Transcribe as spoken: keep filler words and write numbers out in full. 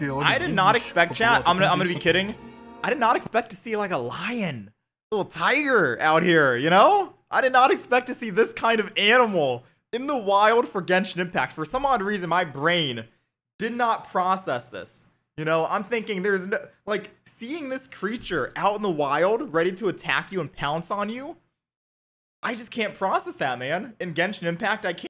I did not expect, chat. I'm gonna, I'm gonna be kidding. I did not expect to see like a lion, a little tiger out here. You know, I did not expect to see this kind of animal in the wild for Genshin Impact. For some odd reason, my brain did not process this. You know, I'm thinking there's no, like, seeing this creature out in the wild, ready to attack you and pounce on you. I just can't process that, man. In Genshin Impact, I can't.